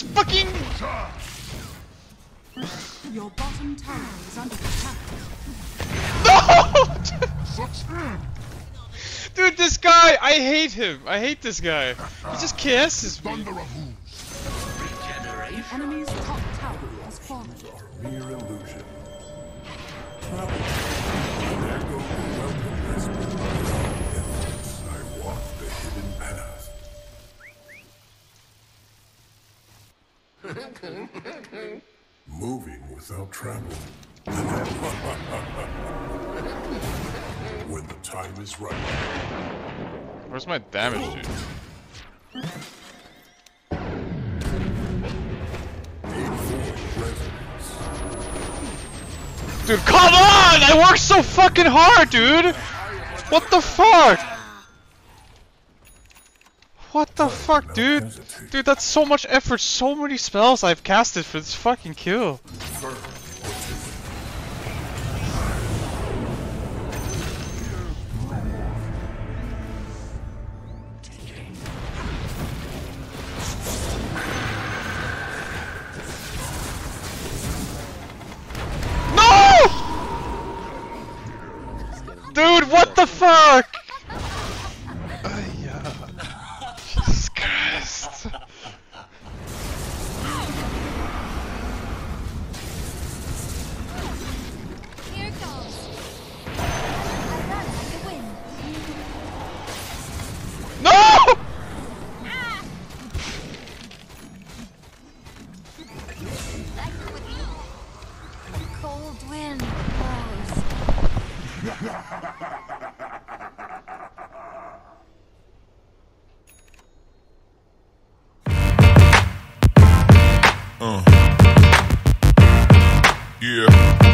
just fucking. Your bottom tower is under attack. No! Dude, this guy, I hate him. I hate this guy. He just caresses me. The enemy's top tower has fallen. Mere illusion. There goes the welcome rescue. I walk the hidden path. Moving without travel. When the time is right. Where's my damage, dude? Dude, come on! I worked so fucking hard, dude! What the fuck? What the fuck, dude? Dude, that's so much effort, so many spells I've casted for this fucking kill. Dude, what the fuck? Jesus Christ. Here it goes. I run like the wind. No! Ah! That's with you. A cold wind blows. Yeah.